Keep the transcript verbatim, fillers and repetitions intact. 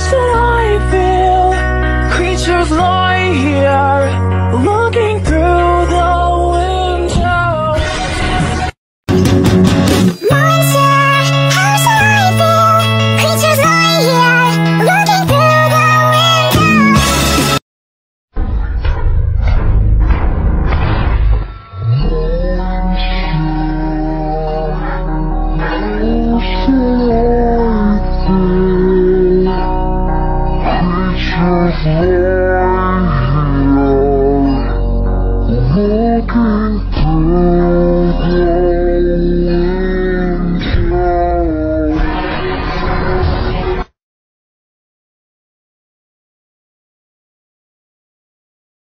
things that I feel. Creatures lie here, looking through the window. Monster, house that I feel. Creatures lie here, looking through the window. Looking through the